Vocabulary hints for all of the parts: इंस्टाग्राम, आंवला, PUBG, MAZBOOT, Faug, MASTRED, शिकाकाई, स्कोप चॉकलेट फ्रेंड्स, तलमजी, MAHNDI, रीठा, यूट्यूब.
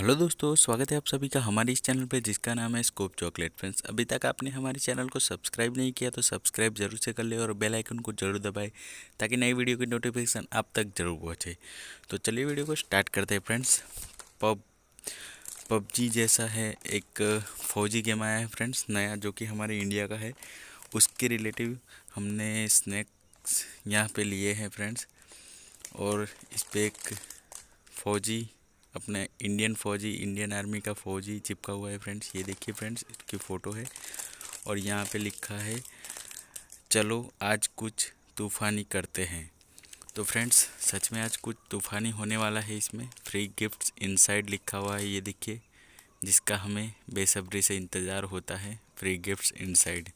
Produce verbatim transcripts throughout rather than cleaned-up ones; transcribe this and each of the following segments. Hello दोस्तों, स्वागत है आप सभी का हमारे इस चैनल पे जिसका नाम है स्कोप चॉकलेट फ्रेंड्स। अभी तक आपने हमारे चैनल को सब्सक्राइब नहीं किया तो सब्सक्राइब जरूर से कर ले और बेल आइकन को जरूर दबाए ताकि नई वीडियो की नोटिफिकेशन आप तक जरूर पहुंचे। तो चलिए वीडियो को स्टार्ट करते हैं फ्रेंड्स। पब पबजी जैसा है एक फौजी गेम आया है फ्रेंड्स नया, जो कि हमारे इंडिया का है। उसके रिलेटिव हमने स्नैक्स यहाँ पर लिए हैं फ्रेंड्स, और इस पर एक फौजी, अपने इंडियन फौजी, इंडियन आर्मी का फौजी चिपका हुआ है फ्रेंड्स। ये देखिए फ्रेंड्स, इसकी फ़ोटो है और यहाँ पे लिखा है चलो आज कुछ तूफ़ानी करते हैं। तो फ्रेंड्स सच में आज कुछ तूफ़ानी होने वाला है। इसमें फ्री गिफ्ट्स इनसाइड लिखा हुआ है, ये देखिए, जिसका हमें बेसब्री से इंतज़ार होता है। फ्री गिफ्ट्स इनसाइड,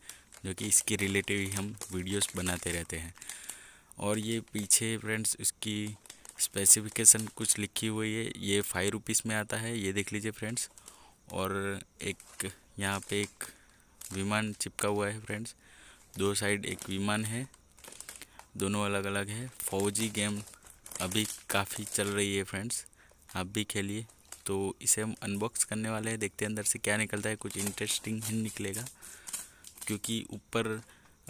जो कि इसके रिलेटिव ही हम वीडियोज़ बनाते रहते हैं। और ये पीछे फ्रेंड्स इसकी स्पेसिफिकेशन कुछ लिखी हुई है। ये फाइव रुपीज़ में आता है, ये देख लीजिए फ्रेंड्स। और एक यहाँ पे एक विमान चिपका हुआ है फ्रेंड्स, दो साइड एक विमान है, दोनों अलग अलग है। फौजी गेम अभी काफ़ी चल रही है फ्रेंड्स, आप भी खेलिए। तो इसे हम अनबॉक्स करने वाले हैं, देखते हैं अंदर से क्या निकलता है। कुछ इंटरेस्टिंग ही निकलेगा, क्योंकि ऊपर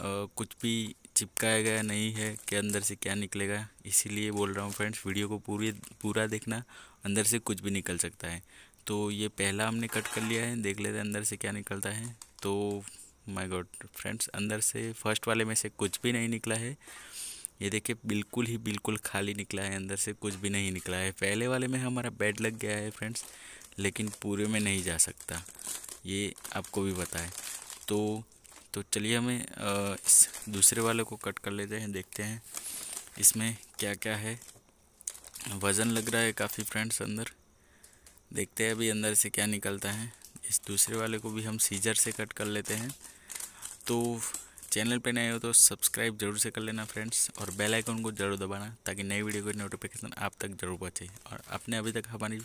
Uh, कुछ भी चिपकाया गया नहीं है कि अंदर से क्या निकलेगा। इसीलिए बोल रहा हूँ फ्रेंड्स, वीडियो को पूरी पूरा देखना, अंदर से कुछ भी निकल सकता है। तो ये पहला हमने कट कर लिया है, देख लेते हैं अंदर से क्या निकलता है। तो माय गॉड फ्रेंड्स, अंदर से फर्स्ट वाले में से कुछ भी नहीं निकला है। ये देखिए, बिल्कुल ही बिल्कुल खाली निकला है, अंदर से कुछ भी नहीं निकला है। पहले वाले में हमारा बैड लग गया है फ्रेंड्स, लेकिन पूरे में नहीं जा सकता, ये आपको भी पता है। तो तो चलिए हमें इस दूसरे वाले को कट कर लेते हैं, देखते हैं इसमें क्या क्या है। वज़न लग रहा है काफ़ी फ्रेंड्स अंदर, देखते हैं अभी अंदर से क्या निकलता है। इस दूसरे वाले को भी हम सीजर से कट कर लेते हैं। तो चैनल पे नए हो तो सब्सक्राइब जरूर से कर लेना फ्रेंड्स, और बेल आइकन को जरूर दबाना ताकि नई वीडियो की नोटिफिकेशन आप तक जरूर पहुँचे। और आपने अभी तक हमारी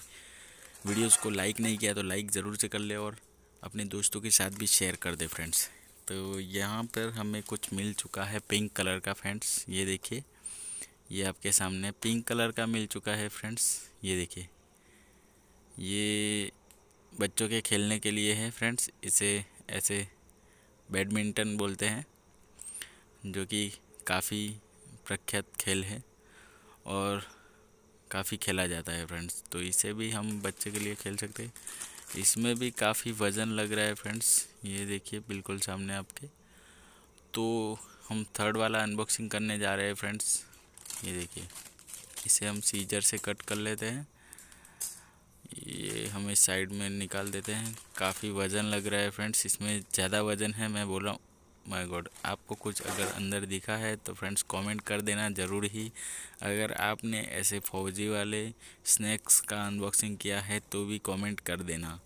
वीडियोज़ को लाइक नहीं किया तो लाइक ज़रूर से कर ले, और अपने दोस्तों के साथ भी शेयर कर दे फ्रेंड्स। तो यहाँ पर हमें कुछ मिल चुका है पिंक कलर का फ्रेंड्स, ये देखिए, ये आपके सामने पिंक कलर का मिल चुका है फ्रेंड्स। ये देखिए, ये बच्चों के खेलने के लिए है फ्रेंड्स। इसे ऐसे बैडमिंटन बोलते हैं, जो कि काफ़ी प्रख्यात खेल है और काफ़ी खेला जाता है फ्रेंड्स। तो इसे भी हम बच्चे के लिए खेल सकते हैं। इसमें भी काफ़ी वज़न लग रहा है फ्रेंड्स, ये देखिए, बिल्कुल सामने आपके। तो हम थर्ड वाला अनबॉक्सिंग करने जा रहे हैं फ्रेंड्स, ये देखिए, इसे हम सीजर से कट कर लेते हैं। ये हमें साइड में निकाल देते हैं। काफ़ी वज़न लग रहा है फ्रेंड्स, इसमें ज़्यादा वज़न है, मैं बोल रहा हूँ। माय गॉड, आपको कुछ अगर अंदर दिखा है तो फ्रेंड्स कमेंट कर देना ज़रूर ही। अगर आपने ऐसे फौजी वाले स्नैक्स का अनबॉक्सिंग किया है तो भी कमेंट कर देना।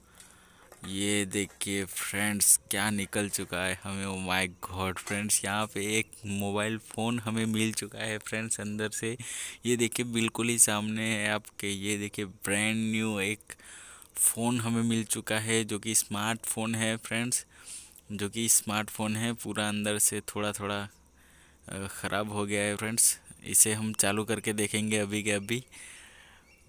ये देखिए फ्रेंड्स क्या निकल चुका है हमें। ओ माय गॉड फ्रेंड्स, यहाँ पे एक मोबाइल फ़ोन हमें मिल चुका है फ्रेंड्स अंदर से। ये देखिए, बिल्कुल ही सामने है आपके, ये देखिए, ब्रांड न्यू एक फ़ोन हमें मिल चुका है, जो कि स्मार्टफोन है फ्रेंड्स, जो कि स्मार्टफोन है। पूरा अंदर से थोड़ा थोड़ा ख़राब हो गया है फ्रेंड्स। इसे हम चालू करके देखेंगे अभी के अभी।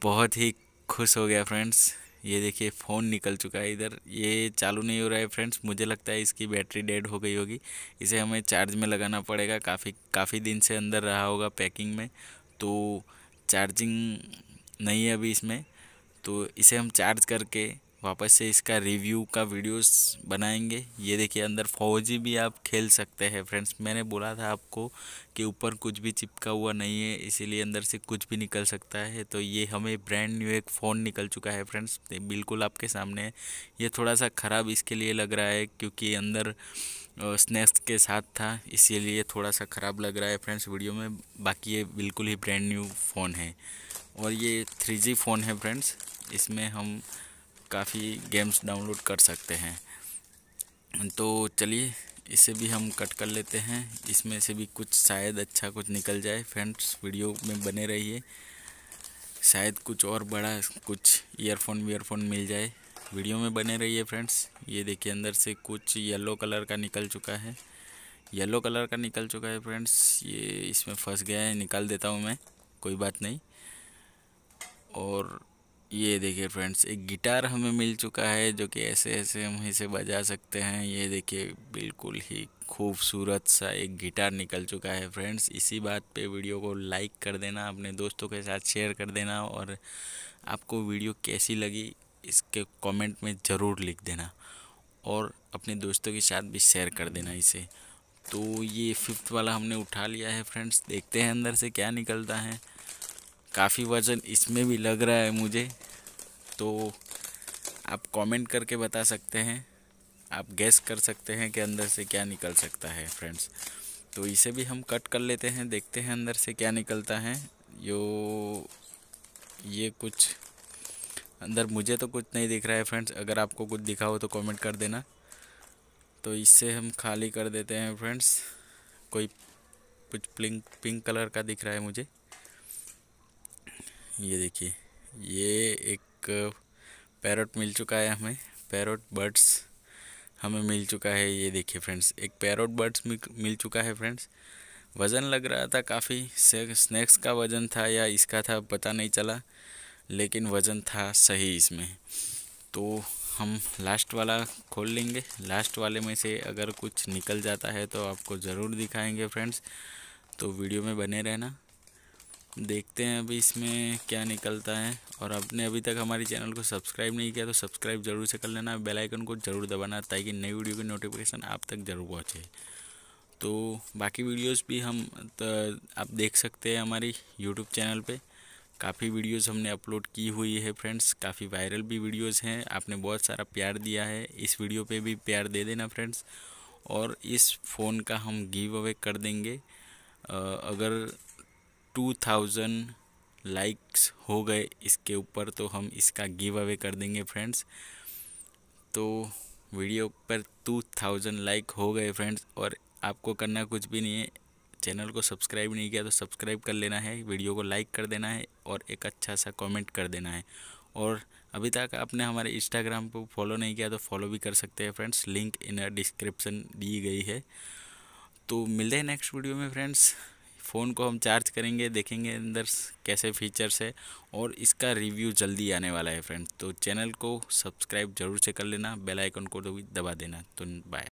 बहुत ही खुश हो गया फ्रेंड्स, ये देखिए फ़ोन निकल चुका है इधर। ये चालू नहीं हो रहा है फ्रेंड्स, मुझे लगता है इसकी बैटरी डेड हो गई होगी, इसे हमें चार्ज में लगाना पड़ेगा। काफ़ी काफ़ी दिन से अंदर रहा होगा पैकिंग में, तो चार्जिंग नहीं है अभी इसमें। तो इसे हम चार्ज करके वापस से इसका रिव्यू का वीडियोस बनाएंगे। ये देखिए, अंदर फौजी भी आप खेल सकते हैं फ्रेंड्स। मैंने बोला था आपको कि ऊपर कुछ भी चिपका हुआ नहीं है, इसीलिए अंदर से कुछ भी निकल सकता है। तो ये हमें ब्रांड न्यू एक फ़ोन निकल चुका है फ्रेंड्स, बिल्कुल आपके सामने है। ये थोड़ा सा ख़राब इसके लिए लग रहा है क्योंकि अंदर स्नैक्स के साथ था, इसीलिए थोड़ा सा ख़राब लग रहा है फ्रेंड्स वीडियो में। बाकी ये बिल्कुल ही ब्रांड न्यू फ़ोन है, और ये थ्री जी फ़ोन है फ्रेंड्स। इसमें हम काफ़ी गेम्स डाउनलोड कर सकते हैं। तो चलिए इसे भी हम कट कर लेते हैं, इसमें से भी कुछ शायद अच्छा कुछ निकल जाए फ्रेंड्स। वीडियो में बने रहिए, शायद कुछ और बड़ा कुछ ईयरफोन वीयरफोन मिल जाए। वीडियो में बने रहिए फ्रेंड्स। ये देखिए, अंदर से कुछ येलो कलर का निकल चुका है, येलो कलर का निकल चुका है फ्रेंड्स। ये इसमें फंस गया है, निकाल देता हूँ मैं, कोई बात नहीं। और ये देखिए फ्रेंड्स, एक गिटार हमें मिल चुका है जो कि ऐसे ऐसे हम इसे बजा सकते हैं। ये देखिए बिल्कुल ही खूबसूरत सा एक गिटार निकल चुका है फ्रेंड्स। इसी बात पे वीडियो को लाइक कर देना, अपने दोस्तों के साथ शेयर कर देना और आपको वीडियो कैसी लगी इसके कमेंट में ज़रूर लिख देना और अपने दोस्तों के साथ भी शेयर कर देना इसे। तो ये फिफ्थ वाला हमने उठा लिया है फ्रेंड्स, देखते हैं अंदर से क्या निकलता है। काफ़ी वज़न इसमें भी लग रहा है मुझे, तो आप कमेंट करके बता सकते हैं, आप गैस कर सकते हैं कि अंदर से क्या निकल सकता है फ्रेंड्स। तो इसे भी हम कट कर लेते हैं, देखते हैं अंदर से क्या निकलता है। यो ये कुछ अंदर मुझे तो कुछ नहीं दिख रहा है फ्रेंड्स, अगर आपको कुछ दिखा हो तो कमेंट कर देना। तो इससे हम खाली कर देते हैं फ्रेंड्स। कोई कुछ पिंक पिंक कलर का दिख रहा है मुझे, ये देखिए ये एक पैरोट मिल चुका है हमें, पैरोट बर्ड्स हमें मिल चुका है। ये देखिए फ्रेंड्स, एक पैरोट बर्ड्स मिल चुका है फ्रेंड्स। वज़न लग रहा था काफ़ी, स्नैक्स का वज़न था या इसका था पता नहीं चला, लेकिन वज़न था सही इसमें। तो हम लास्ट वाला खोल लेंगे, लास्ट वाले में से अगर कुछ निकल जाता है तो आपको ज़रूर दिखाएंगे फ्रेंड्स, तो वीडियो में बने रहना। देखते हैं अभी इसमें क्या निकलता है। और आपने अभी तक हमारे चैनल को सब्सक्राइब नहीं किया तो सब्सक्राइब जरूर से कर लेना, बेल आइकन को ज़रूर दबाना ताकि नई वीडियो की नोटिफिकेशन आप तक ज़रूर पहुंचे। तो बाकी वीडियोस भी हम तो आप देख सकते हैं हमारी यूट्यूब चैनल पे, काफ़ी वीडियोस हमने अपलोड की हुई है फ्रेंड्स, काफ़ी वायरल भी वीडियोज़ हैं। आपने बहुत सारा प्यार दिया है, इस वीडियो पर भी प्यार दे देना फ्रेंड्स। और इस फ़ोन का हम गिव अवे कर देंगे, अगर टू थाउजेंड लाइक्स हो गए इसके ऊपर तो हम इसका गिव अवे कर देंगे फ्रेंड्स। तो वीडियो पर टू थाउजेंड लाइक हो गए फ्रेंड्स, और आपको करना कुछ भी नहीं है, चैनल को सब्सक्राइब नहीं किया तो सब्सक्राइब कर लेना है, वीडियो को लाइक कर देना है और एक अच्छा सा कमेंट कर देना है। और अभी तक आपने हमारे इंस्टाग्राम को फॉलो नहीं किया तो फॉलो भी कर सकते हैं फ्रेंड्स, लिंक इन डिस्क्रिप्शन दी गई है। तो मिलते हैं नेक्स्ट वीडियो में फ्रेंड्स। फ़ोन को हम चार्ज करेंगे, देखेंगे अंदर कैसे फीचर्स है और इसका रिव्यू जल्दी आने वाला है फ्रेंड्स। तो चैनल को सब्सक्राइब जरूर से कर लेना, बेल आइकन को भी दबा देना। तो बाय।